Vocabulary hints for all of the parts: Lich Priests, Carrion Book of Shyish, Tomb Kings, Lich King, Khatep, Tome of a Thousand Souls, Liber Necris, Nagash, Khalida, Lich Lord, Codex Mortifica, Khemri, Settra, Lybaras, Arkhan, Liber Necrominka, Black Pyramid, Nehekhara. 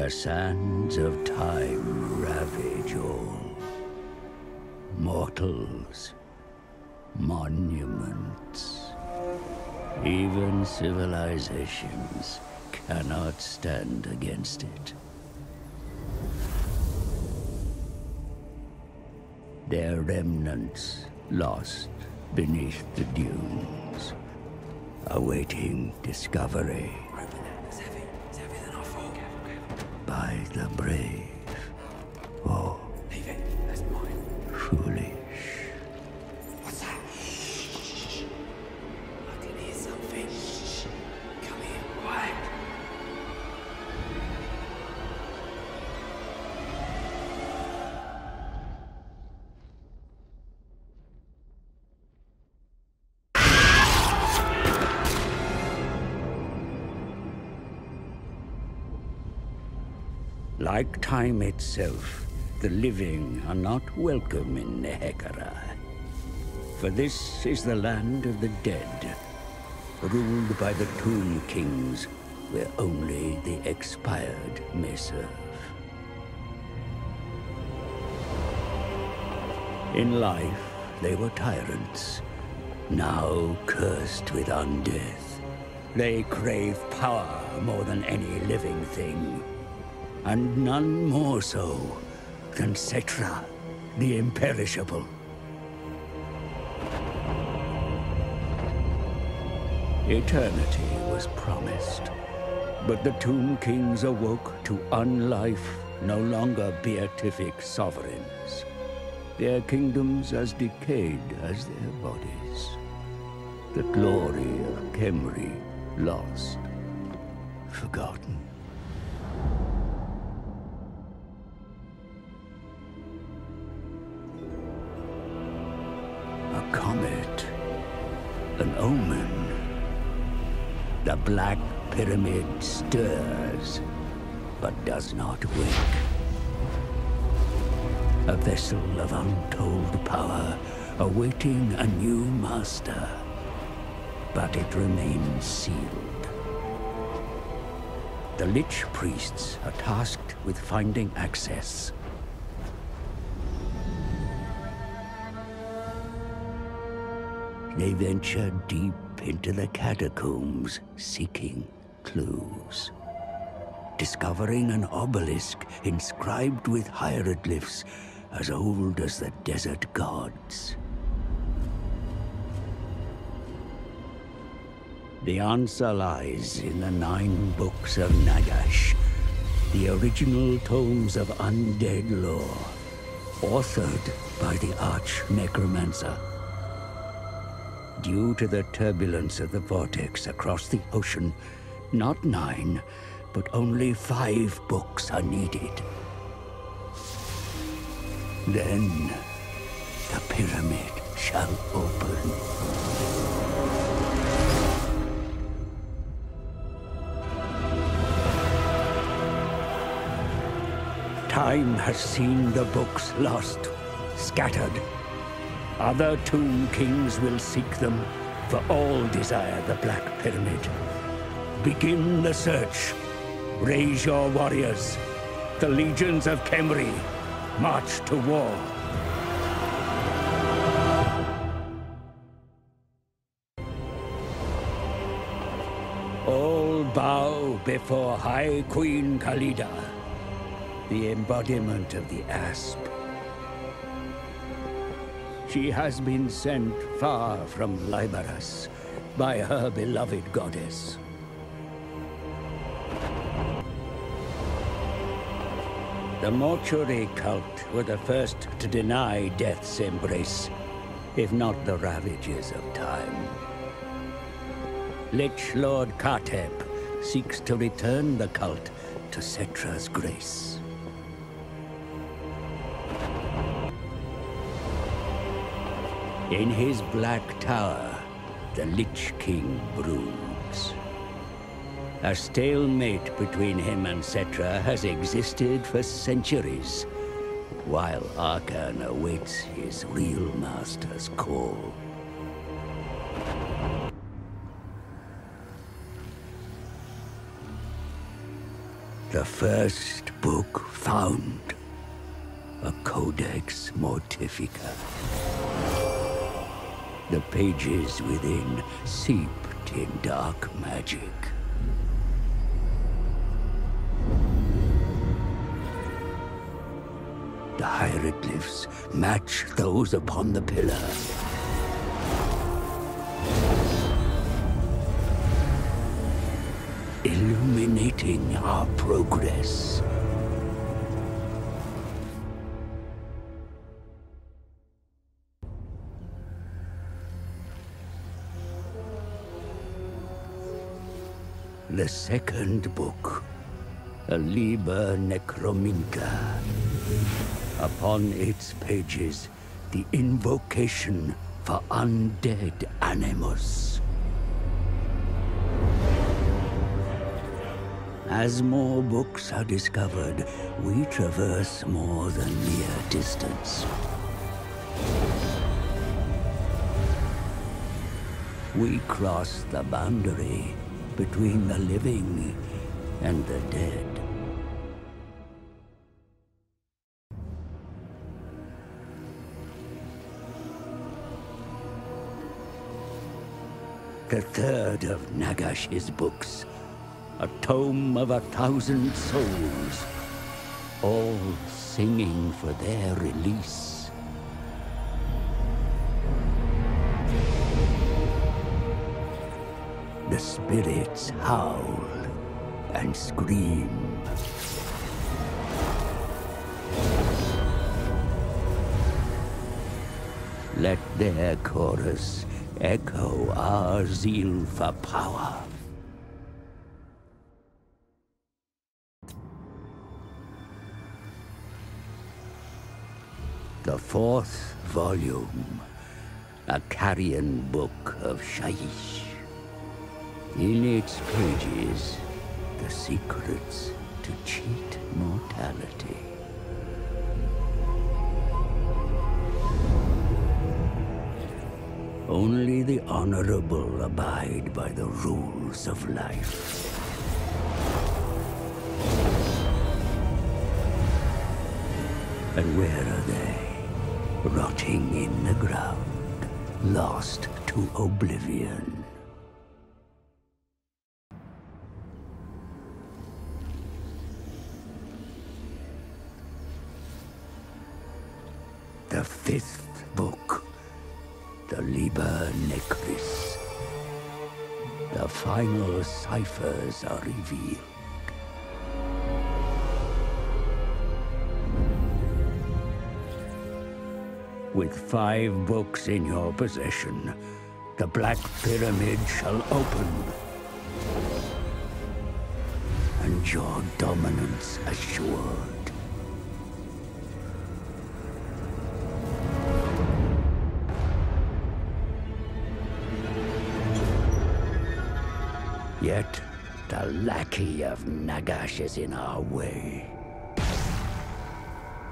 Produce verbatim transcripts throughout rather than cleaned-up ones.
The sands of time ravage all. Mortals, monuments, even civilizations cannot stand against it. Their remnants lost beneath the dunes, awaiting discovery by the brave or foolish. What's that? Shh. I can hear something. Shh. Come here, quiet. Like time itself, the living are not welcome in Nehekhara. For this is the land of the dead, ruled by the Tomb Kings, where only the expired may serve. In life, they were tyrants, now cursed with undeath. They crave power more than any living thing, and none more so than Settra, the imperishable. Eternity was promised, but the Tomb Kings awoke to unlife, no longer beatific sovereigns, their kingdoms as decayed as their bodies. The glory of Khemri lost, forgotten. A comet, an omen. The Black Pyramid stirs, but does not wake. A vessel of untold power, awaiting a new master, but it remains sealed. The Lich Priests are tasked with finding access. They venture deep into the catacombs, seeking clues. Discovering an obelisk inscribed with hieroglyphs as old as the desert gods. The answer lies in the nine books of Nagash, the original tomes of undead lore, authored by the arch necromancer. Due to the turbulence of the vortex across the ocean, not nine, but only five books are needed. Then the pyramid shall open. Time has seen the books lost, scattered. Other Tomb Kings will seek them, for all desire the Black Pyramid. Begin the search. Raise your warriors. The legions of Khemri march to war. All bow before High Queen Khalida, the embodiment of the asp. She has been sent far from Lybaras by her beloved goddess. The mortuary cult were the first to deny death's embrace, if not the ravages of time. Lich Lord Khatep seeks to return the cult to Settra's grace. In his black tower, the Lich King broods. A stalemate between him and Settra has existed for centuries, while Arkhan awaits his real master's call. The first book found, a Codex Mortifica. The pages within seeped in dark magic. The hieroglyphs match those upon the pillar. Illuminating our progress. The second book, a Liber Necrominka. Upon its pages, the invocation for undead animus. As more books are discovered, we traverse more than mere distance. We cross the boundary between the living and the dead. The third of Nagash's books, a Tome of a Thousand Souls, all singing for their release. The spirits howl and scream. Let their chorus echo our zeal for power. The fourth volume, a Carrion Book of Shyish. In its pages, the secrets to cheat mortality. Only the honorable abide by the rules of life. And where are they? Rotting in the ground, lost to oblivion. The fifth book, the Liber Necris. The final ciphers are revealed. With five books in your possession, the Black Pyramid shall open, and your dominance assured. Yet, the lackey of Nagash is in our way.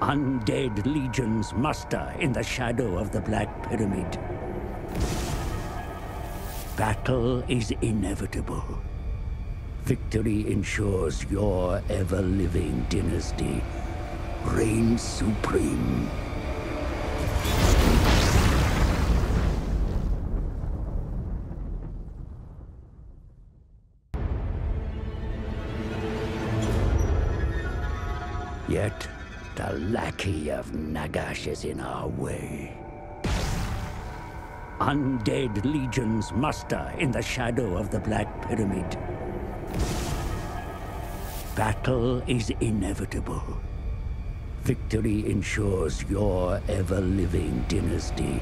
Undead legions muster in the shadow of the Black Pyramid. Battle is inevitable. Victory ensures your ever-living dynasty reigns supreme. Yet, the lackey of Nagash is in our way. Undead legions muster in the shadow of the Black Pyramid. Battle is inevitable. Victory ensures your ever-living dynasty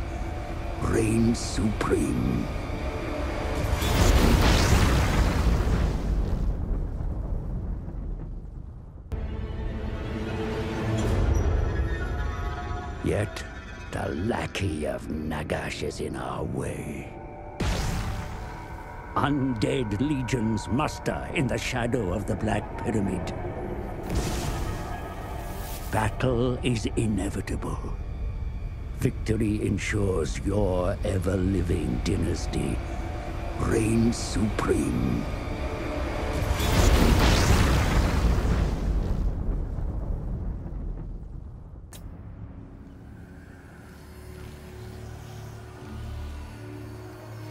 reigns supreme. Yet, the lackey of Nagash is in our way. Undead legions muster in the shadow of the Black Pyramid. Battle is inevitable. Victory ensures your ever-living dynasty reigns supreme.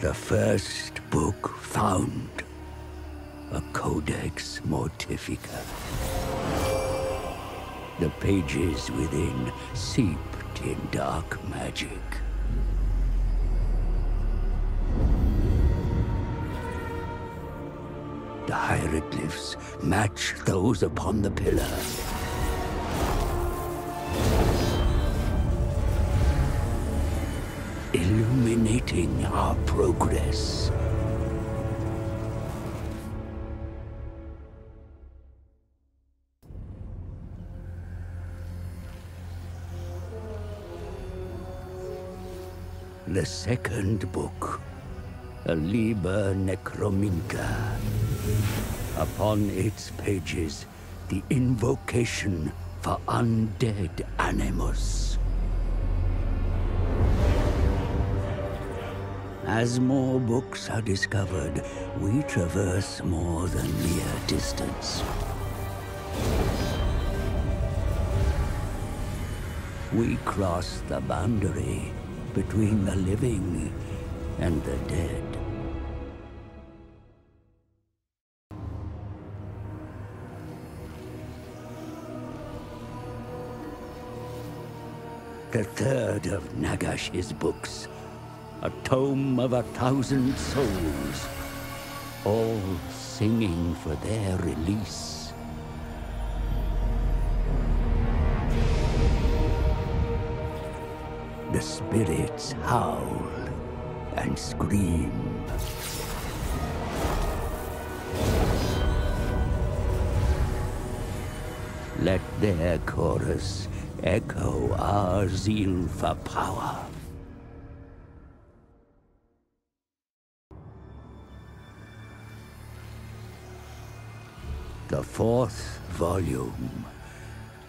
The first book found, a Codex Mortifica. The pages within seeped in dark magic. The hieroglyphs match those upon the pillar. Illuminating our progress. The second book, a Liber Necrominka. Upon its pages, the invocation for undead animus. As more books are discovered, we traverse more than mere distance. We cross the boundary between the living and the dead. The third of Nagash's books, a Tome of a Thousand Souls, all singing for their release. The spirits howl and scream. Let their chorus echo our zeal for power. The fourth volume,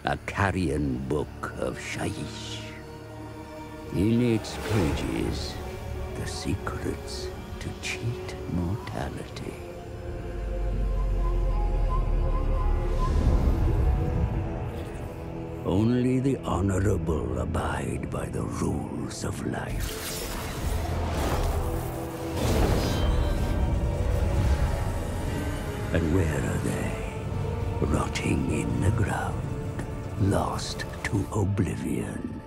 a Carrion Book of Shyish. In its pages, the secrets to cheat mortality. Only the honorable abide by the rules of life. And where are they? Rotting in the ground, lost to oblivion.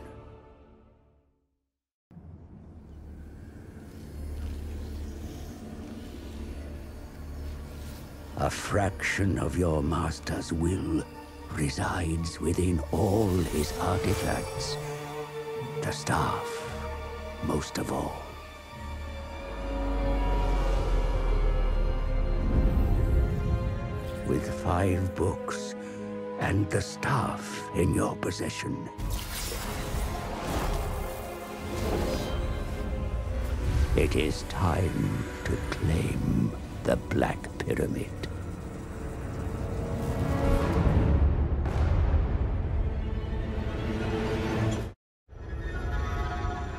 A fraction of your master's will resides within all his artifacts, the staff most of all. With five books and the staff in your possession, it is time to claim the Black Pyramid.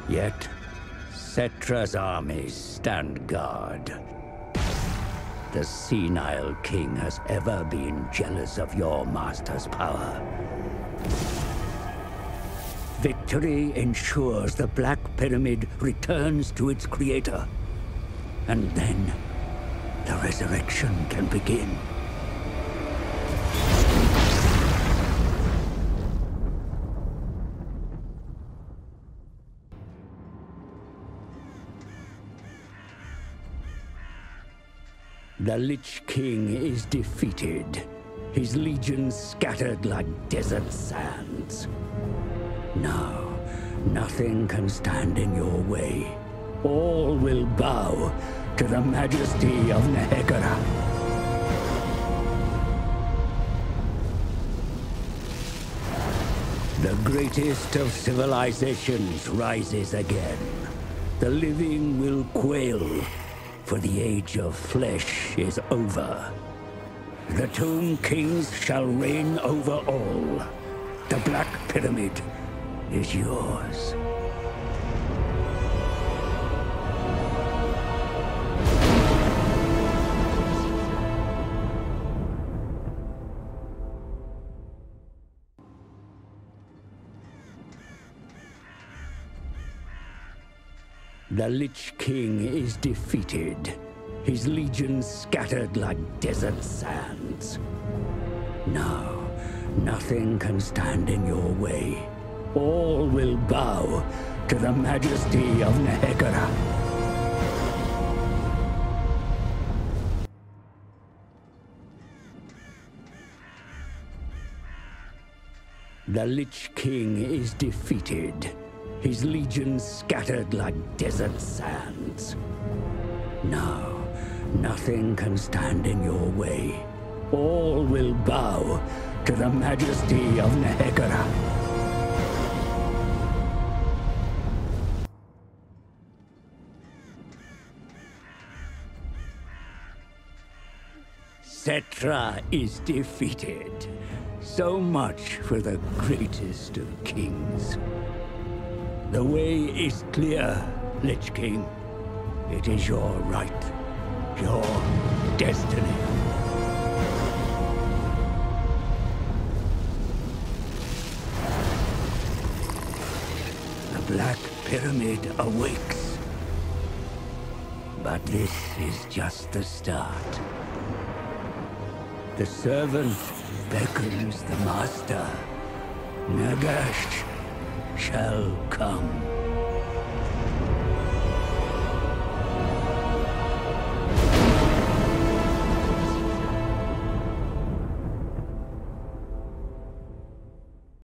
Yet, Settra's armies stand guard. The senile king has ever been jealous of your master's power. Victory ensures the Black Pyramid returns to its creator. And then, the resurrection can begin. The Lich King is defeated, his legions scattered like desert sands. Now, nothing can stand in your way. All will bow to the majesty of Nehekhara. The greatest of civilizations rises again. The living will quail, for the age of flesh is over. The Tomb Kings shall reign over all. The Black Pyramid is yours. The Lich King is defeated, his legions scattered like desert sands. Now, nothing can stand in your way. All will bow to the majesty of Nehekhara. The Lich King is defeated, his legions scattered like desert sands. Now, nothing can stand in your way. All will bow to the majesty of Nehekhara. Settra is defeated. So much for the greatest of kings. The way is clear, Lich King. It is your right, your destiny. The Black Pyramid awakes. But this is just the start. The servant beckons the master. Nagash shall come.